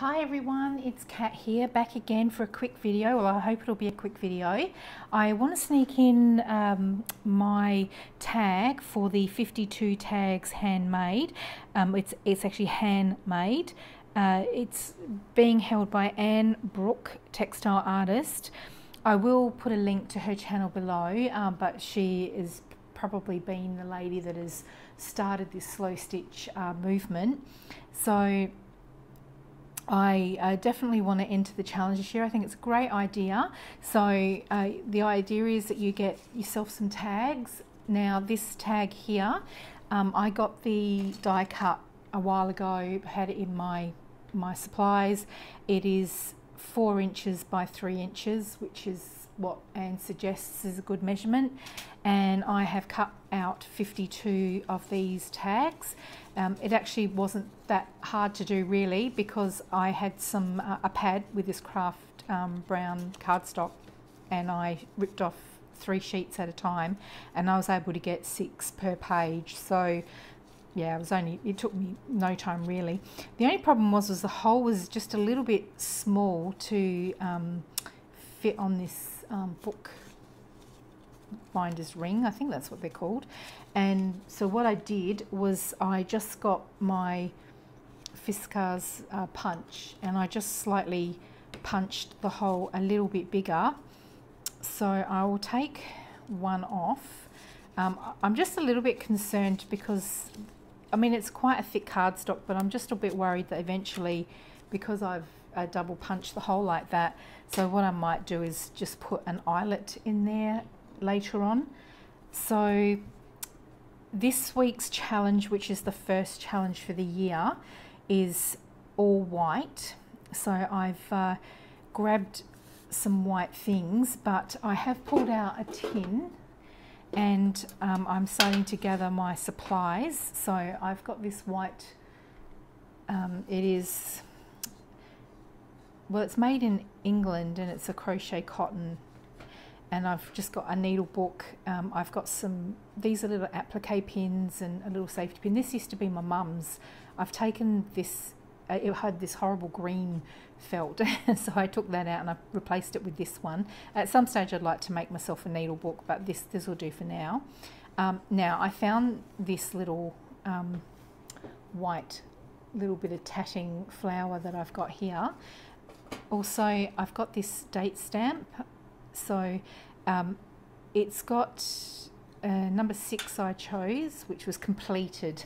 Hi everyone, it's Kat here, back again for a quick video. Well, I hope it'll be a quick video. I want to sneak in my tag for the 52 Tags Handmade. It's actually handmade. It's being held by Anne Brooke, textile artist. I will put a link to her channel below, but she is probably been the lady that has started this slow stitch movement. So I definitely want to enter the challenge this year. I think it's a great idea. So the idea is that you get yourself some tags. Now this tag here, I got the die cut a while ago, had it in my supplies. It is 4 inches by 3 inches, which is what Anne suggests is a good measurement. And I have cut out 52 of these tags. It actually wasn't that hard to do really, because I had some a pad with this craft brown cardstock, and I ripped off 3 sheets at a time, and I was able to get 6 per page. So yeah, it took me no time really. The only problem was the hole was just a little bit small to fit on this book binder's ring, I think that's what they're called. And so what I did was I just got my Fiskars punch, and I just slightly punched the hole a little bit bigger. So I will take one off. I'm just a little bit concerned because I mean it's quite a thick cardstock, but I'm just a bit worried that eventually, because I've double punched the hole like that, so what I might do is just put an eyelet in there later on. So this week's challenge, which is the first challenge for the year, is all white. So I've grabbed some white things, but I have pulled out a tin, and I'm starting to gather my supplies. So I've got this white, it is, well, it's made in England, and it's a crochet cotton. And I've just got a needle book. I've got some, these are little applique pins and a little safety pin. This used to be my mum's. I've taken this, it had this horrible green felt, so I took that out and I replaced it with this one. At some stage I'd like to make myself a needle book, but this will do for now. Now I found this little white little bit of tatting flower that I've got here. Also I've got this date stamp. So it's got number 6 I chose, which was completed.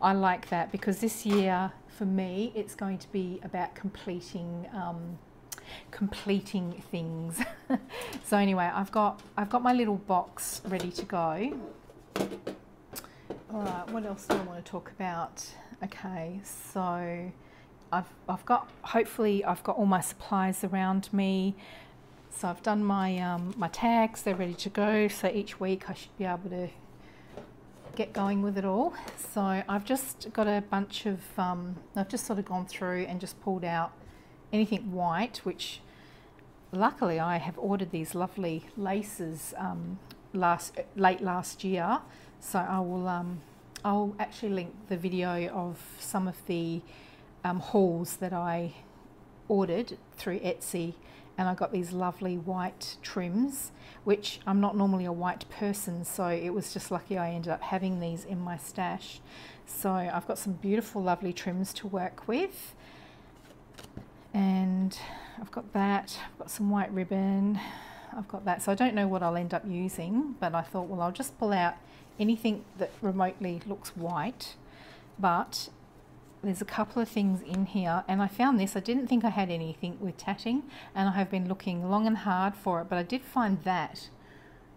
I like that, because this year for me it's going to be about completing things. So anyway, I've got my little box ready to go. All right, what else do I want to talk about? Okay, so hopefully I've got all my supplies around me. So I've done my my tags, they're ready to go, so each week I should be able to get going with it all. So I've just got a bunch of, I've just sort of gone through and just pulled out anything white, which luckily I have ordered these lovely laces late last year. So I will, I'll actually link the video of some of the hauls that I ordered through Etsy. And I got these lovely white trims, which I'm not normally a white person, so it was just lucky I ended up having these in my stash. So I've got some beautiful lovely trims to work with, and I've got that, I've got some white ribbon, I've got that. So I don't know what I'll end up using, but I thought, well, I'll just pull out anything that remotely looks white. But there's a couple of things in here, and I found this. I didn't think I had anything with tatting, and I have been looking long and hard for it, but I did find that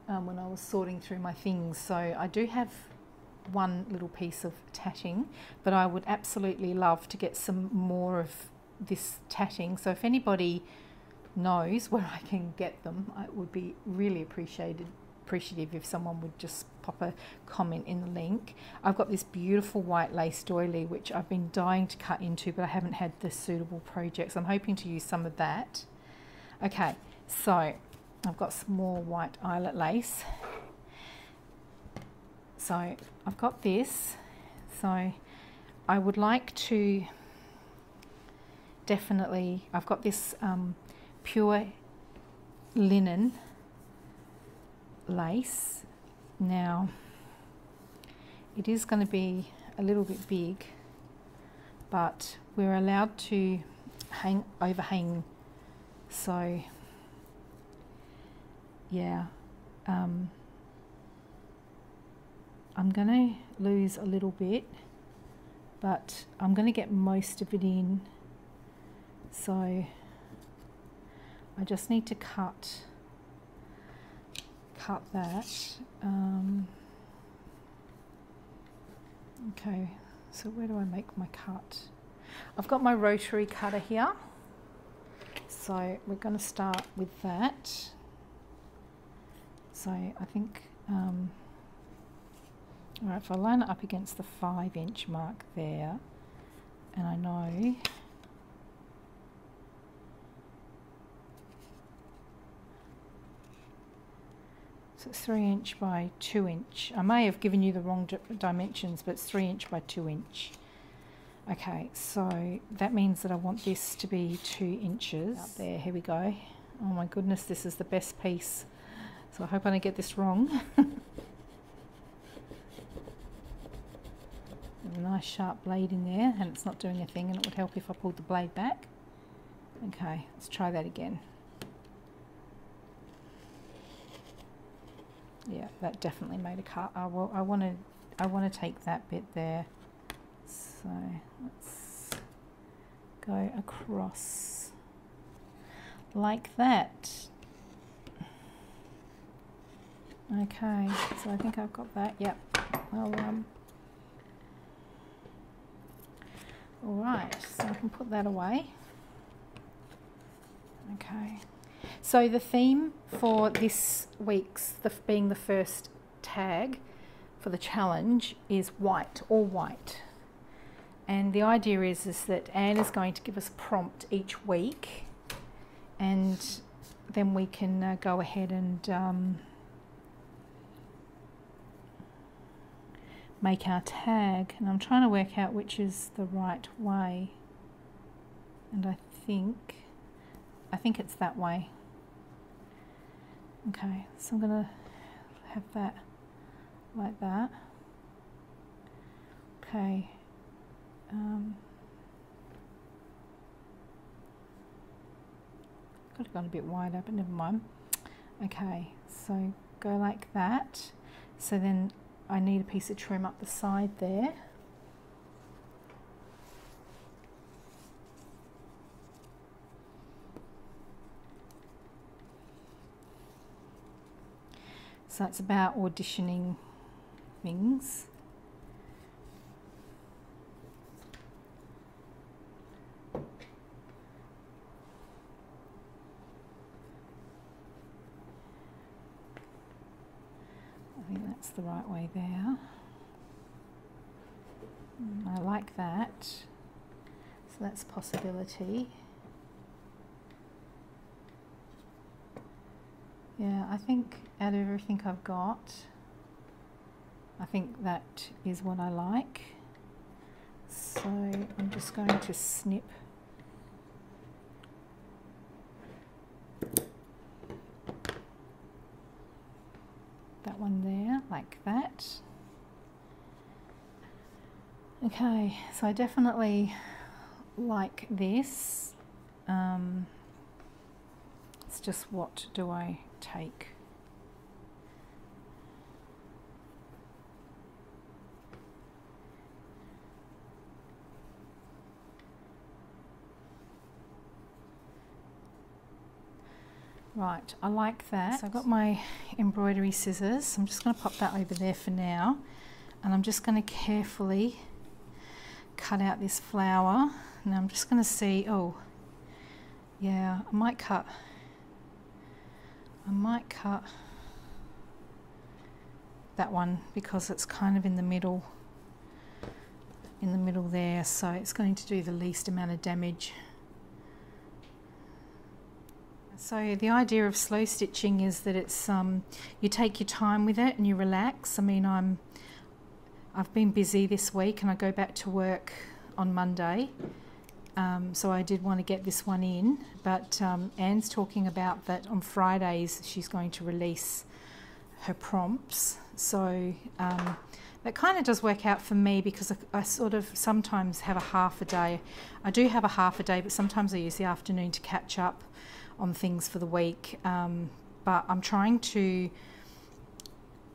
when I was sorting through my things. So I do have one little piece of tatting, but I would absolutely love to get some more of this tatting. So if anybody knows where I can get them, it would be really appreciative if someone would just pop a comment in the link. I've got this beautiful white lace doily, which I've been dying to cut into, but I haven't had the suitable projects. I'm hoping to use some of that. Okay, so I've got some more white eyelet lace. So I've got this. So I would like to definitely, I've got this pure linen lace. Now it is going to be a little bit big, but we're allowed to hang overhang, so yeah, I'm gonna lose a little bit, but I'm gonna get most of it in, so I just need to cut that. Okay, so where do I make my cut? I've got my rotary cutter here, so we're going to start with that. So I think, all right, if I line it up against the 5-inch mark there, and I know so it's 3" by 2". I may have given you the wrong dimensions, but it's 3" by 2". Okay, so that means that I want this to be 2 inches up there. Here we go. Oh my goodness, this is the best piece. So I hope I don't get this wrong. A nice sharp blade in there, and it's not doing a thing, and it would help if I pulled the blade back. Okay, let's try that again. Yeah, that definitely made a cut. I want to take that bit there. So let's go across like that. Okay, so I think I've got that. Yep. Well, all right, so I can put that away. Okay. So the theme for this week's, being the first tag for the challenge, is white, all white. And the idea is that Anne is going to give us a prompt each week, and then we can go ahead and make our tag. And I'm trying to work out which is the right way, and I think it's that way. Okay, so I'm gonna have that like that. Okay. Could have gone a bit wider, but never mind. Okay, so go like that. So then I need a piece of trim up the side there. So it's about auditioning things. The right way there. I like that, so that's a possibility. Yeah, I think out of everything I've got, I think that is what I like, so I'm just going to snip that one there, like that. Okay, so I definitely like this. It's just, what do I take? Right, I like that. So I've got my embroidery scissors. I'm just going to pop that over there for now, and I'm just going to carefully cut out this flower. And I'm just going to see, oh yeah, I might cut that one, because it's kind of in the middle there, so it's going to do the least amount of damage. So the idea of slow stitching is that it's you take your time with it and you relax. I mean, I've been busy this week, and I go back to work on Monday, So I did want to get this one in, but Anne's talking about that on Fridays she's going to release her prompts, so that kind of does work out for me because I sort of sometimes have a half a day. I do have a half a day, but sometimes I use the afternoon to catch up on things for the week, but I'm trying to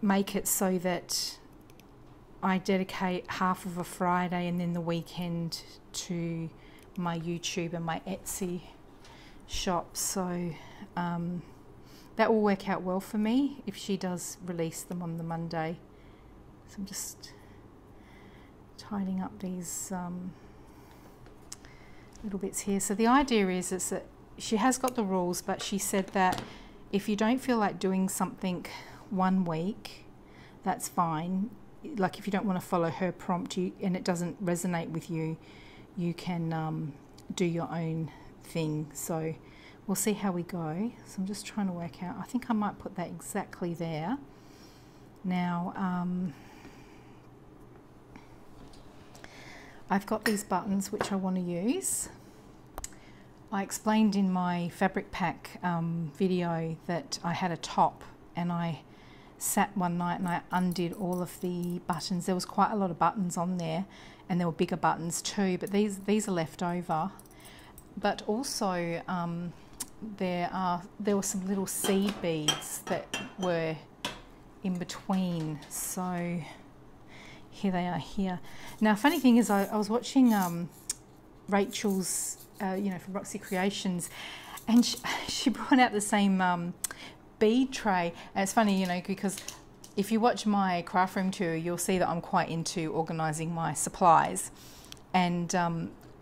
make it so that I dedicate half of a Friday and then the weekend to my YouTube and my Etsy shop. So that will work out well for me if she does release them on the Monday. So I'm just tidying up these little bits here. So the idea is that she has got the rules, but she said that if you don't feel like doing something one week, that's fine. Like if you don't want to follow her prompt and it doesn't resonate with you, you can do your own thing. So we'll see how we go. So I'm just trying to work out. I think I might put that exactly there. Now, I've got these buttons which I want to use. I explained in my fabric pack video that I had a top and I sat one night and I undid all of the buttons. There was quite a lot of buttons on there, and there were bigger buttons too, but these are left over. But also there were some little seed beads that were in between, so here they are here. Now, funny thing is, I was watching Rachel's from Roxy Creations, and she brought out the same bead tray. And it's funny, because if you watch my craft room tour, you'll see that I'm quite into organising my supplies. And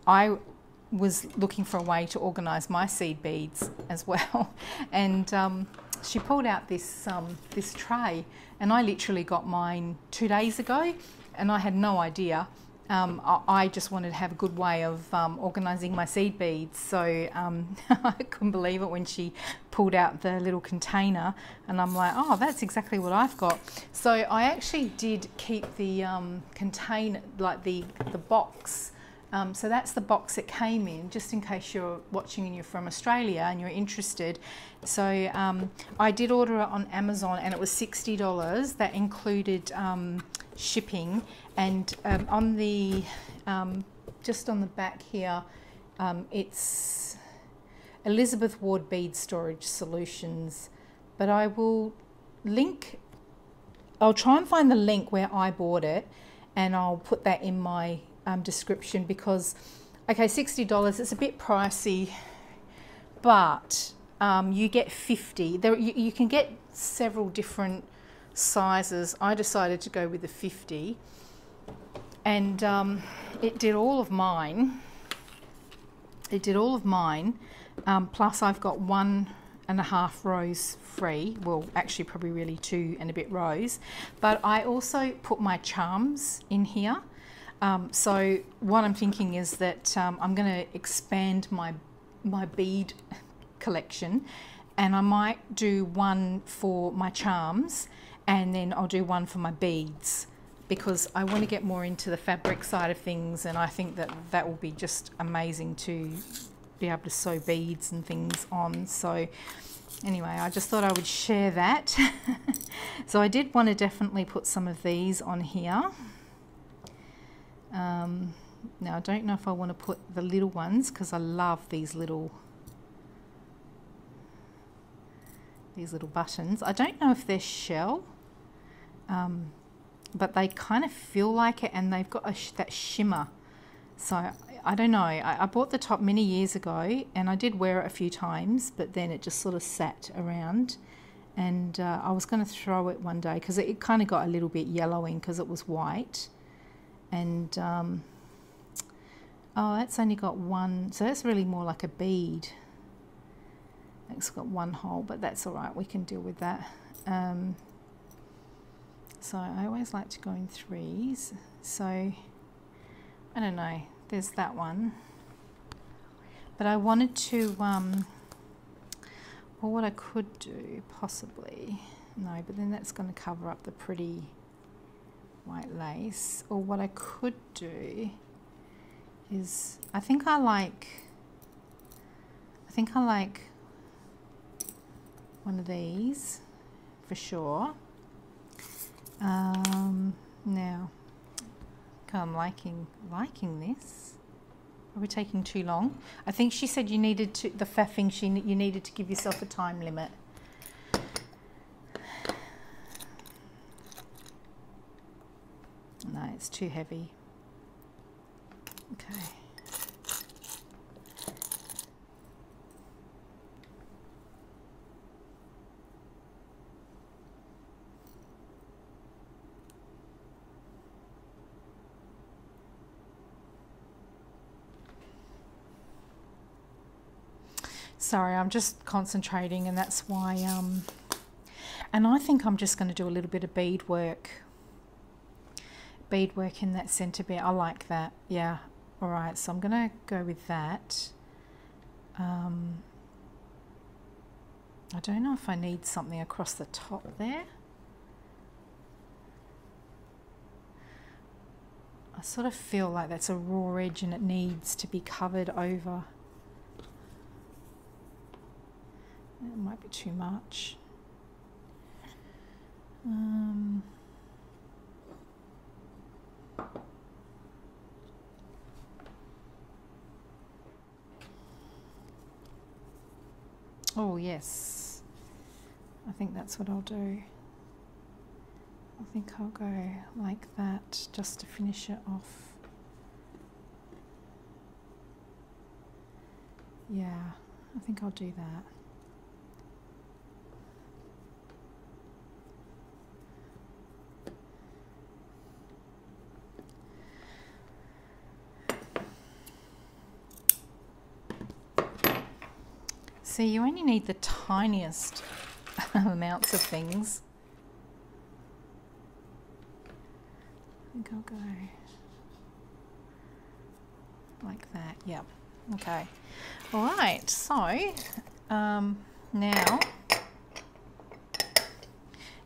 I was looking for a way to organise my seed beads as well. And she pulled out this, this tray, and I literally got mine 2 days ago, and I had no idea. I just wanted to have a good way of organising my seed beads, so I couldn't believe it when she pulled out the little container, and I'm like, oh, that's exactly what I've got. So I actually did keep the container, like the box, so that's the box it came in, just in case you're watching and you're from Australia and you're interested. So I did order it on Amazon, and it was $60. That included shipping, and on the just on the back here, it's Elizabeth Ward Bead Storage Solutions, but I will link, I'll try and find the link where I bought it, and I'll put that in my description, because okay, $60, it's a bit pricey, but you get 50 there. You can get several different sizes. I decided to go with the 50, and it did all of mine. It did all of mine, plus I've got 1.5 rows free. Well, actually probably really 2 and a bit rows, but I also put my charms in here. So what I'm thinking is that I'm going to expand my bead collection, and I might do one for my charms, and then I'll do one for my beads, because I want to get more into the fabric side of things, and I think that that will be just amazing to be able to sew beads and things on. So anyway, I just thought I would share that. So I did want to definitely put some of these on here. Now I don't know if I want to put the little ones, because I love these little buttons. I don't know if they're shell, but they kind of feel like it, and they've got that shimmer. So I don't know. I bought the top many years ago, and I did wear it a few times, but then it just sort of sat around, and I was going to throw it one day, because it kind of got a little bit yellowing because it was white. And oh, that's only got one, so that's really more like a bead. It's got one hole, but that's all right, we can deal with that. So I always like to go in threes, so I don't know, there's that one. But I wanted to well, what I could do possibly, no, but then that's going to cover up the pretty white lace. Or what I could do is, I think I like one of these for sure. Now, I'm liking this. Are we taking too long? I think she said you needed to, the faffing, you needed to give yourself a time limit. No, it's too heavy. Okay. Sorry, I'm just concentrating, and that's why, and I think I'm just going to do a little bit of beadwork in that center bit. I like that, yeah. All right, so I'm going to go with that. I don't know if I need something across the top there. I sort of feel like that's a raw edge and it needs to be covered over. It might be too much. Oh yes, I think that's what I'll do. I think I'll go like that just to finish it off. Yeah, I think I'll do that. So you only need the tiniest amounts of things. I think I'll go like that, yep, okay. All right, so now,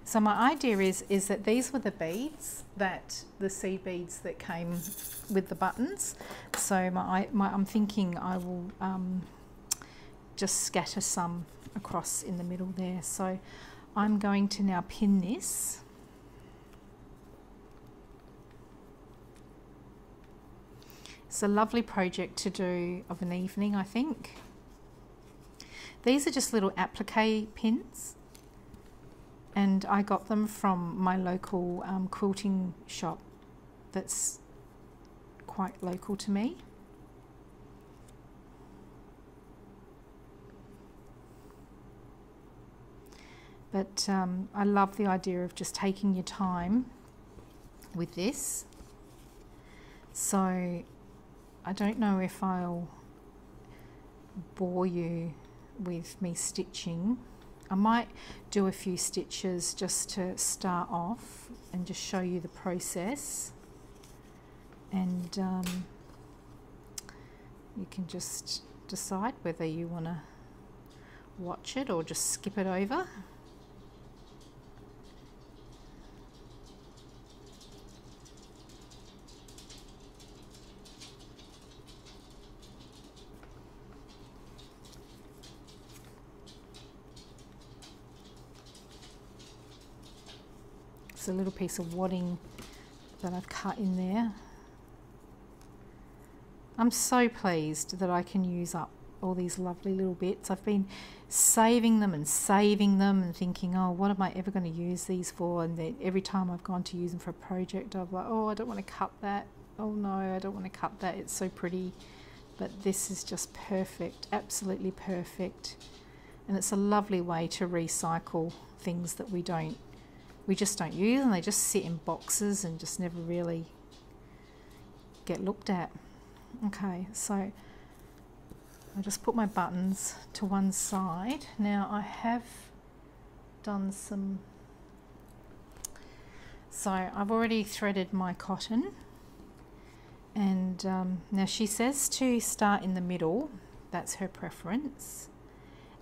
so my idea is that these were the beads, that the seed beads that came with the buttons. So I'm thinking I will just scatter some across in the middle there. So I'm going to now pin this. It's a lovely project to do of an evening, I think. These are just little applique pins, and I got them from my local quilting shop that's quite local to me. But I love the idea of just taking your time with this. So I don't know if I'll bore you with me stitching. I might do a few stitches just to start off and just show you the process. And you can just decide whether you want to watch it or just skip it over. A little piece of wadding that I've cut in there. I'm so pleased that I can use up all these lovely little bits. I've been saving them and thinking, oh, what am I ever going to use these for? And then every time I've gone to use them for a project, I've like, oh, I don't want to cut that. Oh no, I don't want to cut that. It's so pretty. But this is just perfect, absolutely perfect. And it's a lovely way to recycle things that we just don't use, and they just sit in boxes and just never really get looked at. Okay, so I just put my buttons to one side. Now I have done some, so I've already threaded my cotton, and now she says to start in the middle, that's her preference,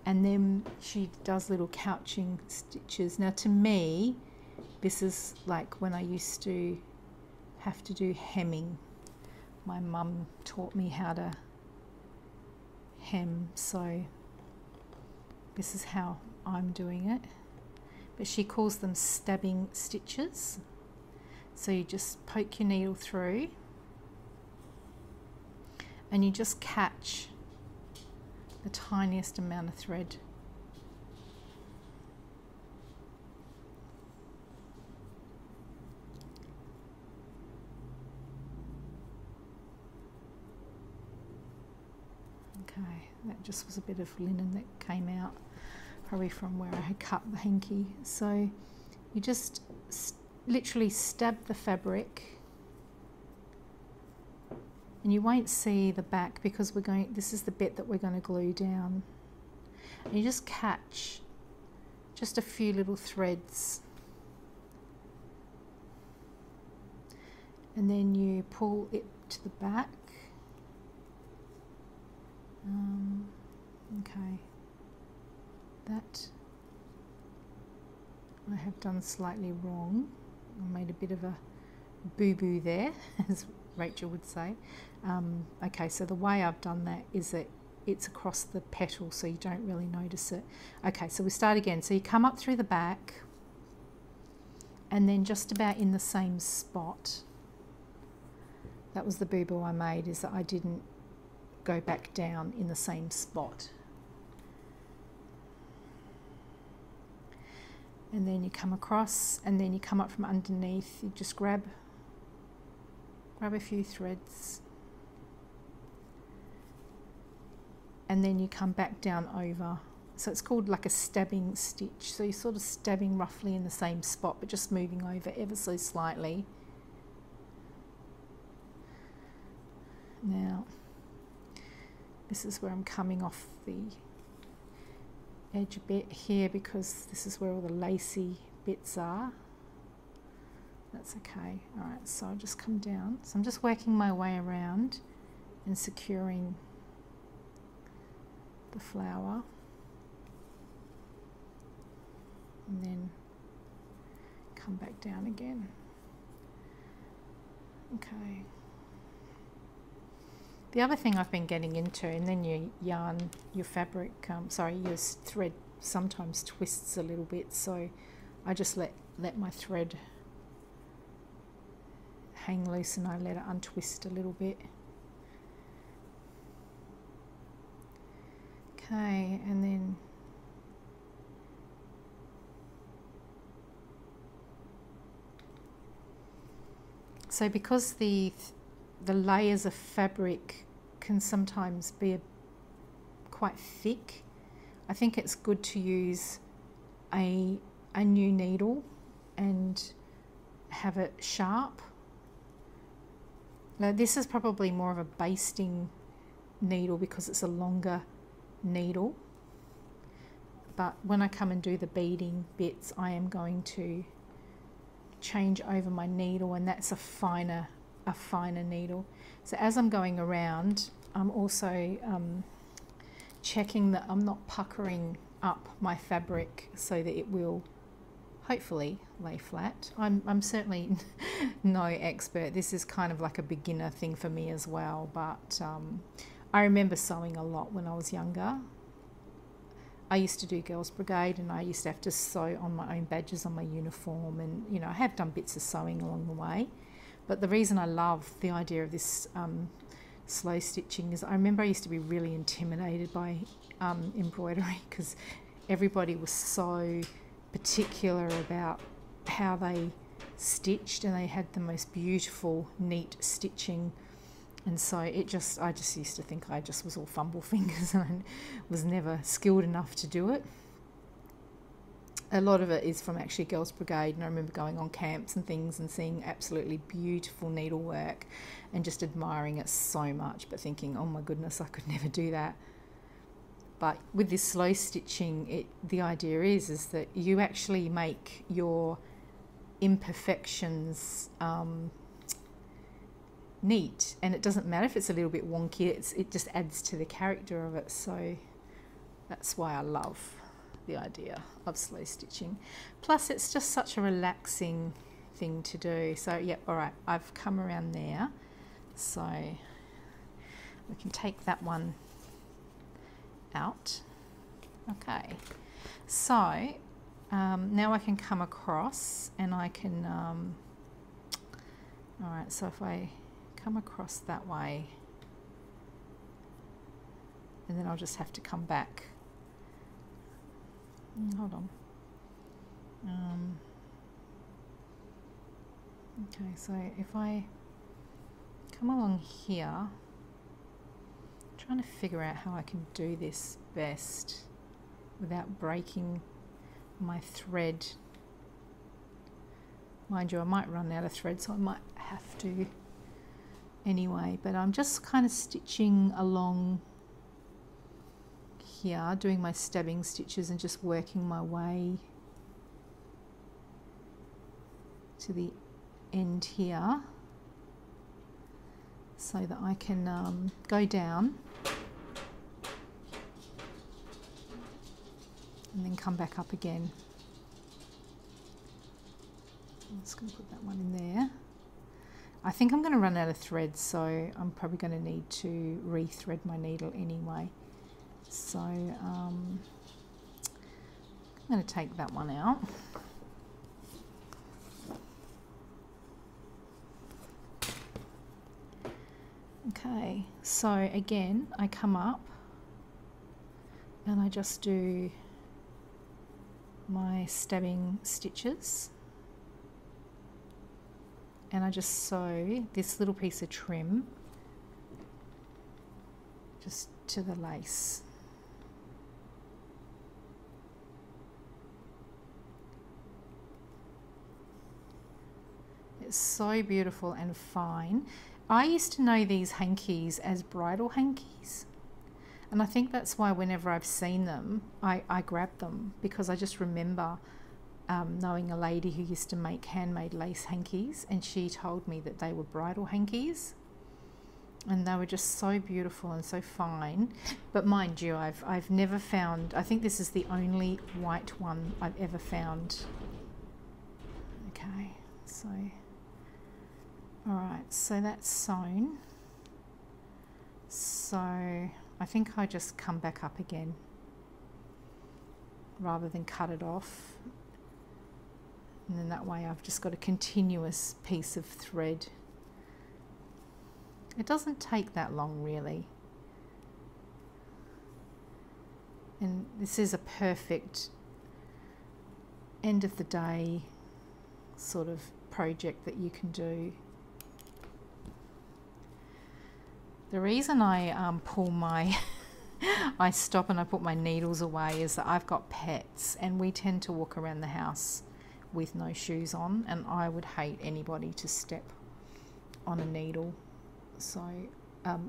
and then she does little couching stitches. Now to me, this is like when I used to have to do hemming. my mum taught me how to hem, so this is how I'm doing it. But she calls them stabbing stitches. So you just poke your needle through and you just catch the tiniest amount of thread. Okay, that just was a bit of linen that came out, probably from where I had cut the hanky. So you just literally stab the fabric, and you won't see the back because we're going, this is the bit that we're going to glue down, and you just catch just a few little threads, and then you pull it to the back. Okay, that I have done slightly wrong. I made a bit of a boo-boo there, as Rachel would say. Okay, so the way I've done that is that it's across the petal, so you don't really notice it. Okay, so we start again. So you come up through the back, and then just about in the same spot. That was the boo-boo I made, is that I didn't go back down in the same spot. And then you come across, and then you come up from underneath, you just grab a few threads, and then you come back down over. So it's called like a stabbing stitch, so you're sort of stabbing roughly in the same spot but just moving over ever so slightly. Now this is where I'm coming off the edge a bit here because this is where all the lacy bits are. That's okay. All right, so I'll just come down. So I'm just working my way around and securing the flower, and then come back down again. Okay. The other thing I've been getting into, and then you yarn your fabric, your thread sometimes twists a little bit, so I just let my thread hang loose and I let it untwist a little bit. Okay, and then so because the layers of fabric can sometimes be quite thick, I think it's good to use a new needle and have it sharp. Now this is probably more of a basting needle because it's a longer needle, but when I come and do the beading bits, I am going to change over my needle, and that's a finer needle. So as I'm going around, I'm also checking that I'm not puckering up my fabric so that it will hopefully lay flat. I'm certainly no expert. This is kind of like a beginner thing for me as well, but I remember sewing a lot when I was younger. I used to do Girls Brigade, and I used to have to sew on my own badges on my uniform, and you know, I have done bits of sewing along the way. But the reason I love the idea of this slow stitching is I remember I used to be really intimidated by embroidery because everybody was so particular about how they stitched, and they had the most beautiful, neat stitching. And so I just used to think I just was all fumble fingers and I was never skilled enough to do it. A lot of it is from actually Girls Brigade, and I remember going on camps and things and seeing absolutely beautiful needlework and just admiring it so much, but thinking, oh my goodness, I could never do that. But with this slow stitching, the idea is that you actually make your imperfections neat, and it doesn't matter if it's a little bit wonky, it just adds to the character of it. So that's why I love the idea of slow stitching, plus it's just such a relaxing thing to do. So yep, all right, I've come around there, So we can take that one out. Okay, so now I can come across and I can, all right, so if I come across that way, and then I'll just have to come back. Hold on. Okay, so if I come along here, I'm trying to figure out how I can do this best without breaking my thread. Mind you, I might run out of thread, so I might have to anyway, but I'm just kind of stitching along here, doing my stabbing stitches and just working my way to the end here so that I can go down and then come back up again. I'm just going to put that one in there. I think I'm going to run out of thread, so I'm probably going to need to re-thread my needle anyway. So I'm going to take that one out. Okay, so again, I come up and I just do my stabbing stitches and I just sew this little piece of trim just to the lace. It's so beautiful and fine. I used to know these hankies as bridal hankies, and I think that's why whenever I've seen them, I grab them, because I just remember knowing a lady who used to make handmade lace hankies, and she told me that they were bridal hankies, and they were just so beautiful and so fine. But mind you, I've never found, I think this is the only white one I've ever found. Okay, so... Alright, so that's sewn, so I think I just come back up again rather than cut it off, and then that way I've just got a continuous piece of thread. It doesn't take that long really, and this is a perfect end of the day sort of project that you can do. The reason I pull my, I stop and I put my needles away is that I've got pets and we tend to walk around the house with no shoes on, and I would hate anybody to step on a needle. So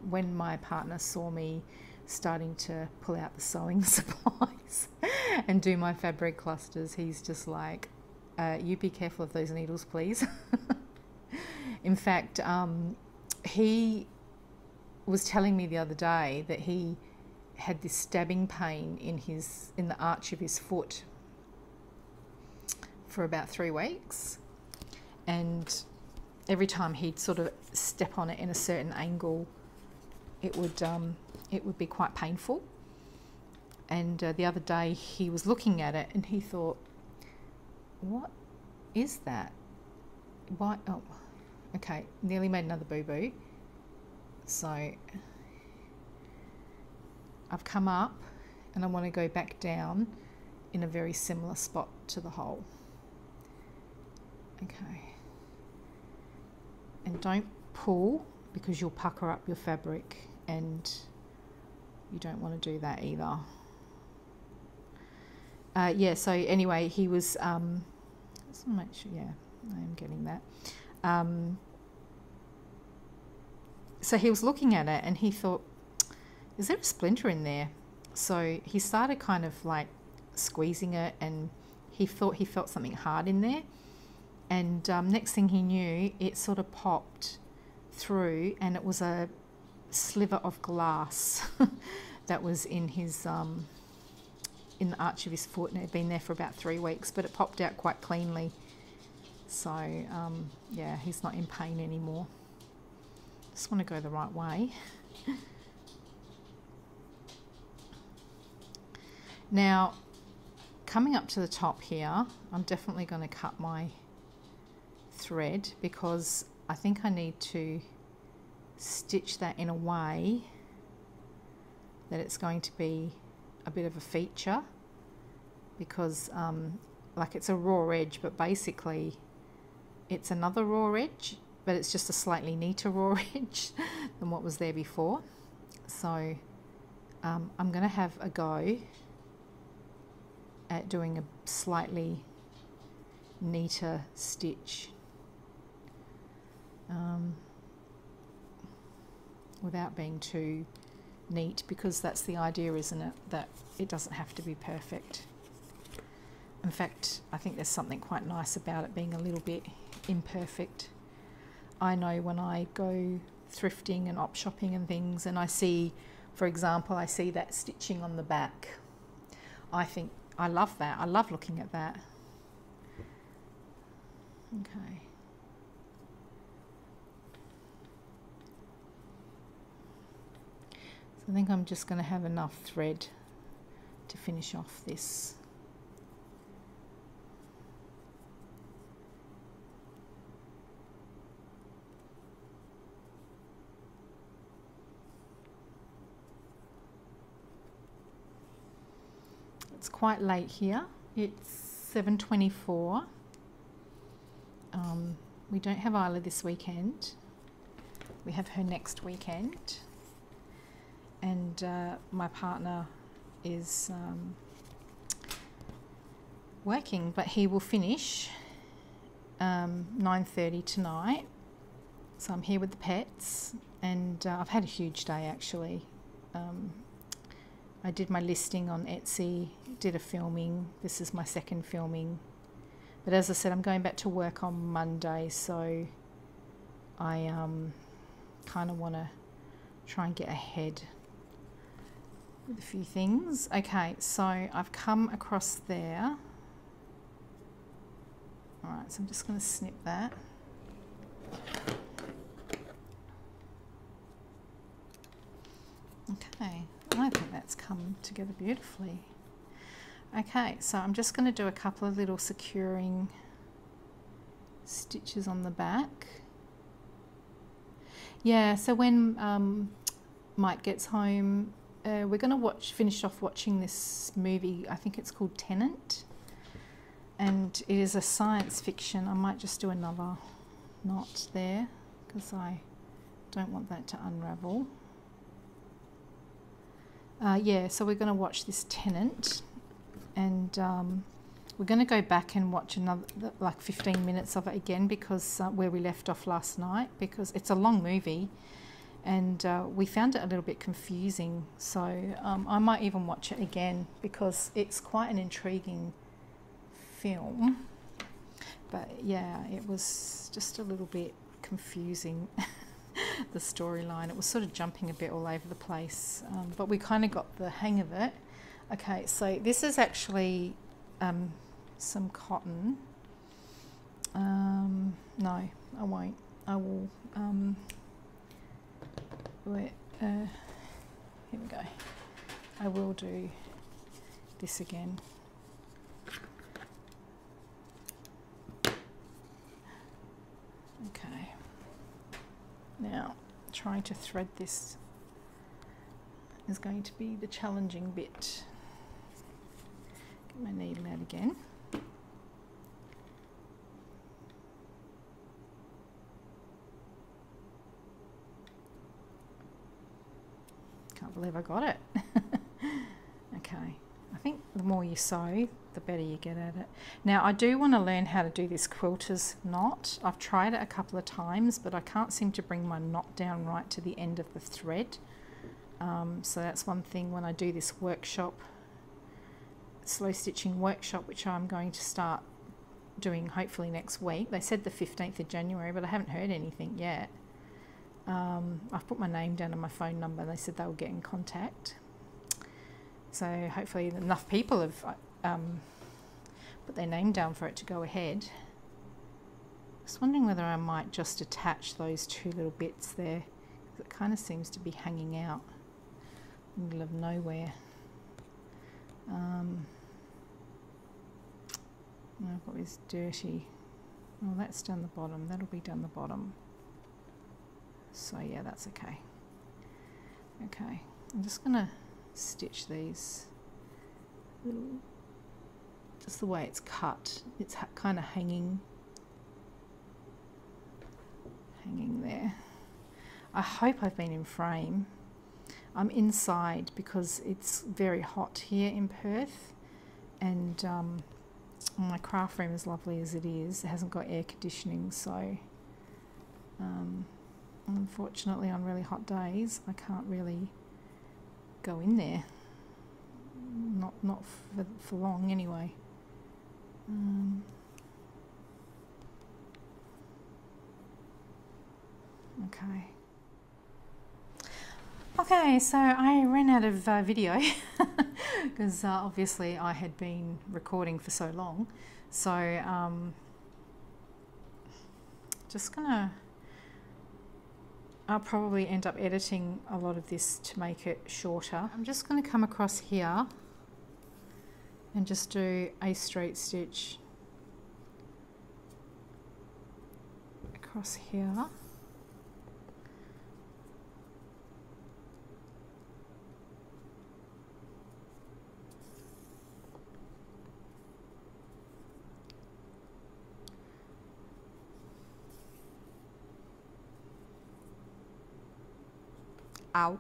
when my partner saw me starting to pull out the sewing supplies and do my fabric clusters, he's just like, you be careful of those needles, please. In fact, he was telling me the other day that he had this stabbing pain in the arch of his foot for about 3 weeks, and every time he'd sort of step on it in a certain angle, it would be quite painful. And the other day he was looking at it and he thought, what is that? Why? Oh, okay, nearly made another boo-boo. So I've come up and I want to go back down in a very similar spot to the hole. Okay, and don't pull, because you'll pucker up your fabric and you don't want to do that either. Yeah, so anyway, he was just want to make sure, yeah, I am getting that. So he was looking at it and he thought, is there a splinter in there? So he started kind of like squeezing it and he thought he felt something hard in there. And next thing he knew, it sort of popped through and it was a sliver of glass that was in his, in the arch of his foot, and it had been there for about 3 weeks, but it popped out quite cleanly. So yeah, he's not in pain anymore. just want to go the right way. Now, coming up to the top here, I'm definitely going to cut my thread because I think I need to stitch that in a way that it's going to be a bit of a feature, because like it's a raw edge, but basically it's another raw edge, but it's just a slightly neater raw edge than what was there before. So I'm going to have a go at doing a slightly neater stitch without being too neat, because that's the idea, isn't it, that it doesn't have to be perfect. In fact, I think there's something quite nice about it being a little bit imperfect. I know when I go thrifting and op shopping and things, and I see, for example, I see that stitching on the back, I think I love that. I love looking at that. Okay. So I think I'm just going to have enough thread to finish off this. It's quite late here. It's 7:24. We don't have Isla this weekend. We have her next weekend. And my partner is working, but he will finish 9:30 tonight. So I'm here with the pets, and I've had a huge day actually. I did my listing on Etsy, did a filming. This is my second filming. But as I said, I'm going back to work on Monday, so I kind of want to try and get ahead with a few things. Okay, so I've come across there. All right, so I'm just going to snip that. Okay. I think that's come together beautifully. Okay, so I'm just going to do a couple of little securing stitches on the back. Yeah, so when Mike gets home, we're going to finish off watching this movie. I think it's called Tenant, and it is a science fiction. I might just do another knot there because I don't want that to unravel. Yeah, so we're going to watch this Tenant, and we're going to go back and watch another, like 15 minutes of it again, because where we left off last night, because it's a long movie, and we found it a little bit confusing. So I might even watch it again, because it's quite an intriguing film. But yeah, it was just a little bit confusing. The storyline, it was sort of jumping a bit all over the place, but we kind of got the hang of it. Okay, so this is actually some cotton. No, I won't. I will. Here we go. I will do this again. Okay. Now, trying to thread this is going to be the challenging bit. Get my needle out again. Can't believe I got it. Okay, I think the more you sew, the better you get at it. Now, I do want to learn how to do this quilter's knot. I've tried it a couple of times, but I can't seem to bring my knot down right to the end of the thread. So that's one thing when I do this workshop, slow stitching workshop, which I'm going to start doing hopefully next week. They said the 15th of January, but I haven't heard anything yet. I've put my name down and my phone number, and they said they'll get in contact. So hopefully enough people have put their name down for it to go ahead. I was wondering whether I might just attach those two little bits there that kind of seems to be hanging out in the middle of nowhere. And I've got this dirty, well, that's down the bottom, that'll be down the bottom. So yeah, that's okay. Okay, I'm just gonna stitch these little, just the way it's cut, it's kind of hanging there. I hope I've been in frame. I'm inside because it's very hot here in Perth, and my craft room, as lovely as it is, it hasn't got air conditioning, so unfortunately on really hot days I can't really go in there, not for long anyway. Okay, so I ran out of video because obviously I had been recording for so long, so just gonna, I'll probably end up editing a lot of this to make it shorter. I'm just going to come across here and just do a straight stitch across here. Ow.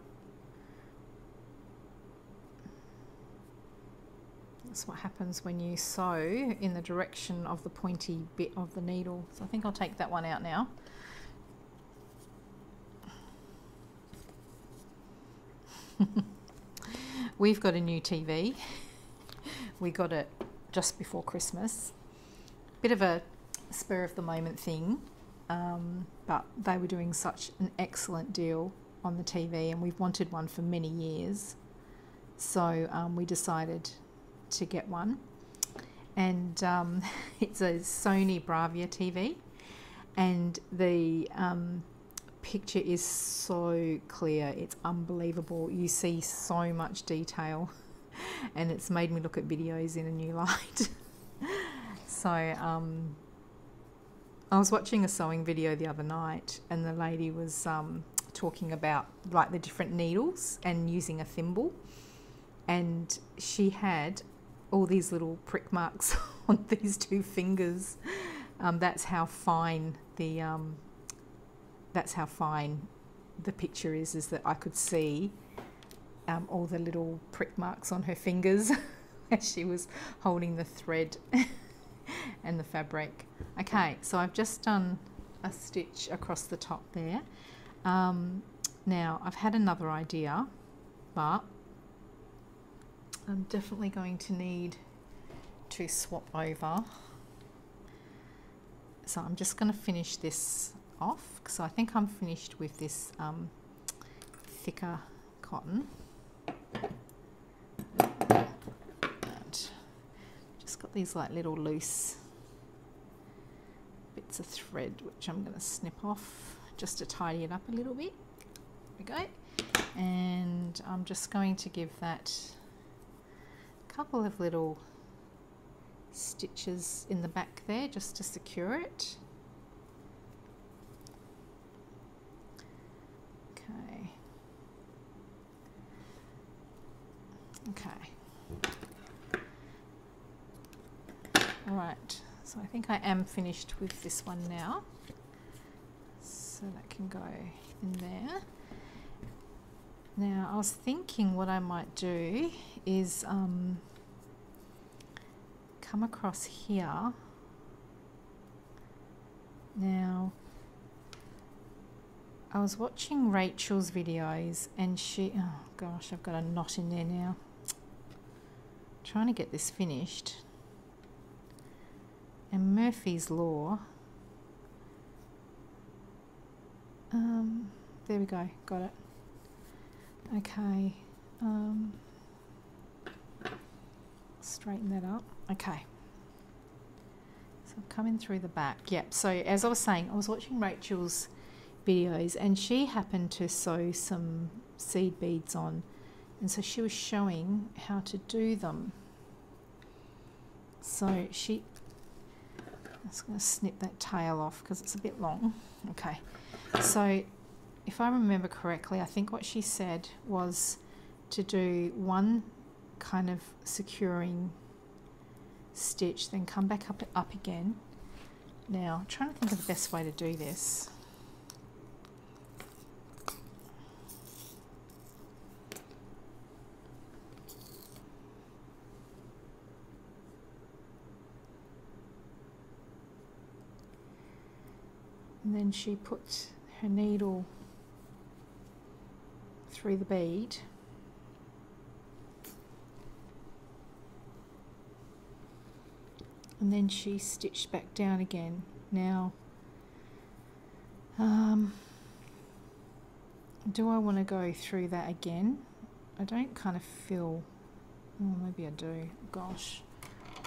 That's what happens when you sew in the direction of the pointy bit of the needle. So I think I'll take that one out now. We've got a new TV. We got it just before Christmas. Bit of a spur of the moment thing, but they were doing such an excellent deal on the TV, and we've wanted one for many years, so we decided to get one, and it's a Sony Bravia TV, and the picture is so clear, it's unbelievable, you see so much detail, and it's made me look at videos in a new light. So I was watching a sewing video the other night, and the lady was talking about like the different needles and using a thimble, and she had all these little prick marks on these two fingers. That's how fine the picture is, that I could see all the little prick marks on her fingers as she was holding the thread and the fabric. Okay, so I've just done a stitch across the top there. Now I've had another idea, but I'm definitely going to need to swap over, so I'm just going to finish this off because I think I'm finished with this thicker cotton. And just got these like little loose bits of thread which I'm going to snip off, just to tidy it up a little bit. There we go. And I'm just going to give that a couple of little stitches in the back there just to secure it. Okay. Okay. All right. So I think I am finished with this one now. So that can go in there. Now I was thinking what I might do is come across here. Now I was watching Rachel's videos, and she, oh gosh, I've got a knot in there now. I'm trying to get this finished. And Murphy's Law. There we go, got it. Okay, straighten that up. Okay, so I'm coming through the back. Yep, so as I was saying, I was watching Rachel's videos, and she happened to sew some seed beads on, and so she was showing how to do them. So she, I'm just going to snip that tail off because it's a bit long. Okay, so if I remember correctly, I think what she said was to do one kind of securing stitch, then come back up again. Now I'm trying to think of the best way to do this. And then she puts her needle through the bead. And then she stitched back down again. Now, do I want to go through that again? I don't kind of feel, well, maybe I do. Gosh,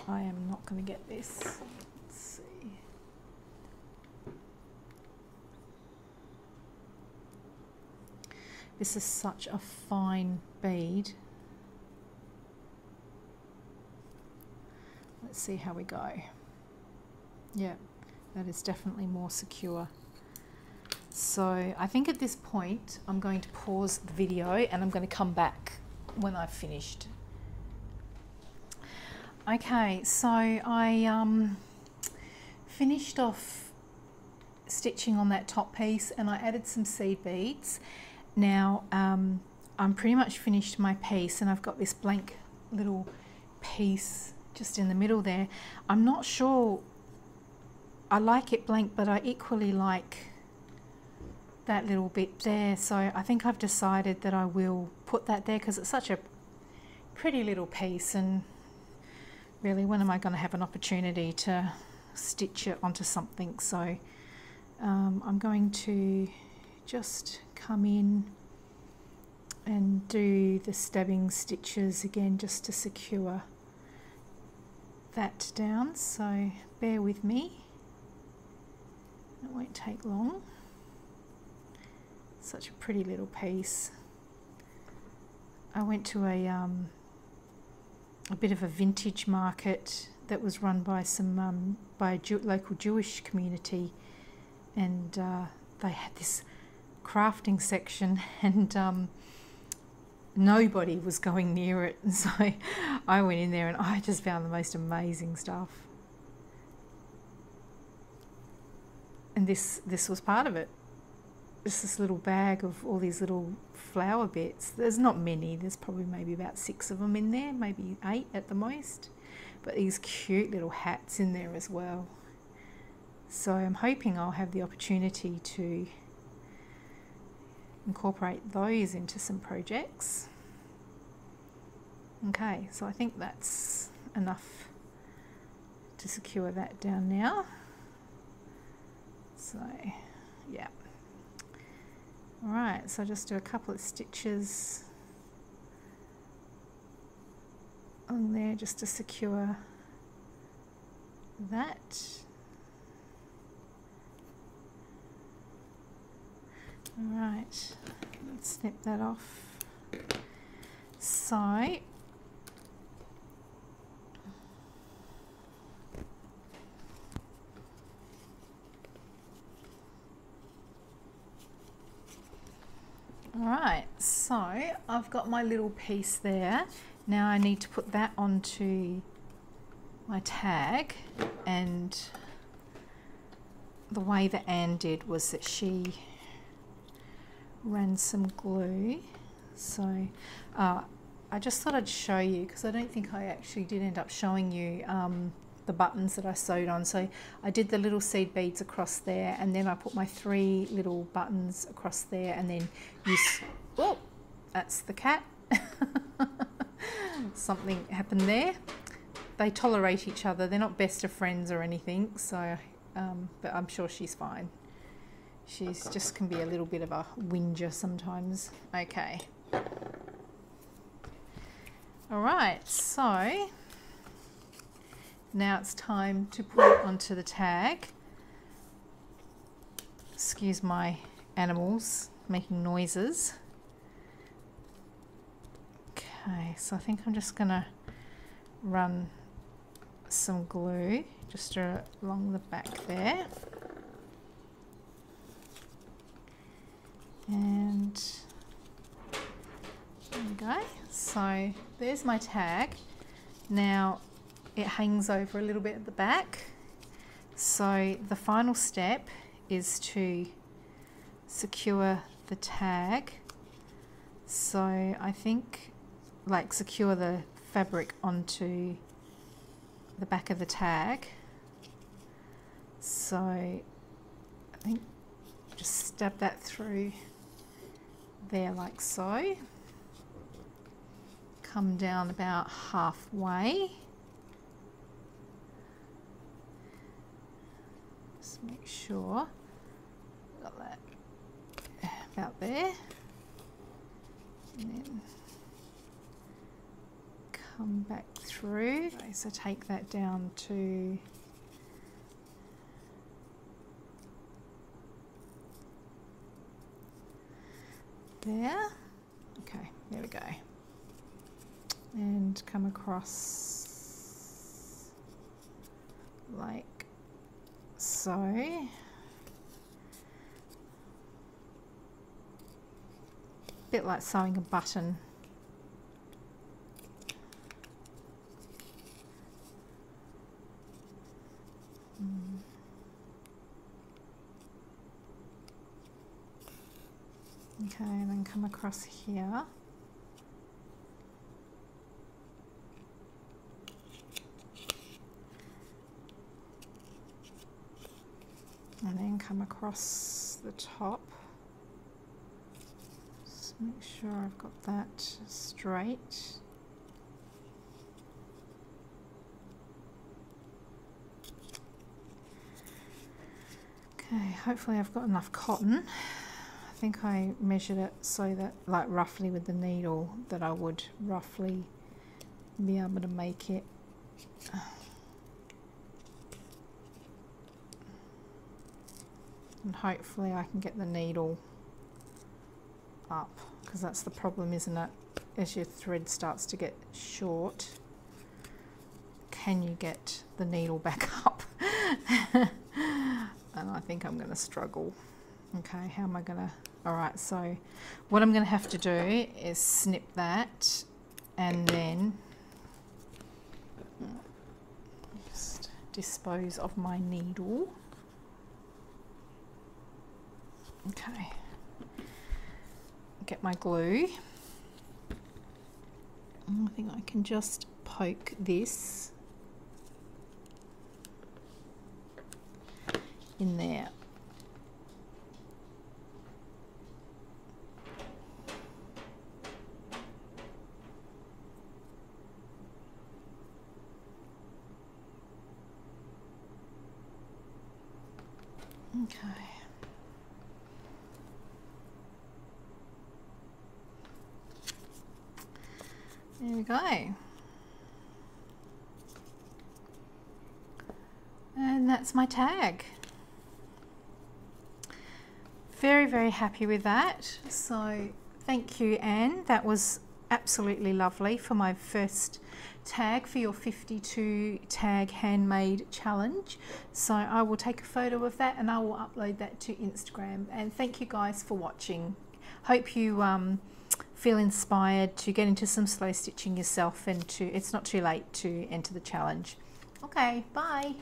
I am not going to get this. This is such a fine bead. Let's see how we go. Yeah, that is definitely more secure. So I think at this point I'm going to pause the video and I'm going to come back when I've finished. Okay, so I finished off stitching on that top piece and I added some seed beads. Now I'm pretty much finished my piece and I've got this blank little piece just in the middle there. I'm not sure, I like it blank, but I equally like that little bit there. So I think I've decided that I will put that there because it's such a pretty little piece, and really when am I going to have an opportunity to stitch it onto something? So I'm going to just come in and do the stabbing stitches again just to secure that down, so bear with me, it won't take long. Such a pretty little piece. I went to a bit of a vintage market that was run by some by a local Jewish community, and they had this crafting section, and nobody was going near it, and so I went in there and I just found the most amazing stuff, and this was part of it. It's this little bag of all these little flower bits. There's not many, there's probably maybe about 6 of them in there, maybe 8 at the most, but these cute little hats in there as well. So I'm hoping I'll have the opportunity to incorporate those into some projects. Okay, so I think that's enough to secure that down now. So yeah, all right, so just do a couple of stitches on there just to secure that. Alright, let's snip that off. So, alright, so I've got my little piece there. Now I need to put that onto my tag, and the way that Anne did was that she ran some glue. So I just thought I'd show you, because I don't think I actually did end up showing you the buttons that I sewed on. So I did the little seed beads across there, and then I put my 3 little buttons across there, and then you, oh, that's the cat. Something happened there. They tolerate each other, they're not best of friends or anything, so but I'm sure she's fine. She's just can be a little bit of a whinger sometimes. Okay. All right, so now it's time to put it onto the tag. Excuse my animals making noises. Okay, so I think I'm just gonna run some glue just along the back there. And there we go. So there's my tag. Now it hangs over a little bit at the back. So the final step is to secure the tag. So I think like secure the fabric onto the back of the tag. So I think just stab that through there like so. Come down about halfway. Just make sure got that about there, and then come back through. Okay, so take that down to there. Okay, there we go. And come across like so. Bit like sewing a button. Okay, and then come across here. And then come across the top. Just make sure I've got that straight. Okay, hopefully I've got enough cotton. I think I measured it so that, like roughly with the needle, that I would roughly be able to make it. And hopefully I can get the needle up, because that's the problem, isn't it? As your thread starts to get short, can you get the needle back up? And I think I'm going to struggle. Okay, how am I going to... Alright, so what I'm going to have to do is snip that, and then just dispose of my needle. Okay, get my glue. I think I can just poke this in there. Okay. There we go. And that's my tag. Very, very happy with that. So thank you, Anne. That was absolutely lovely for my first tag for your 52 tag handmade challenge. So I will take a photo of that and I will upload that to Instagram. And thank you guys for watching. Hope you feel inspired to get into some slow stitching yourself, and it's not too late to enter the challenge. Okay, bye.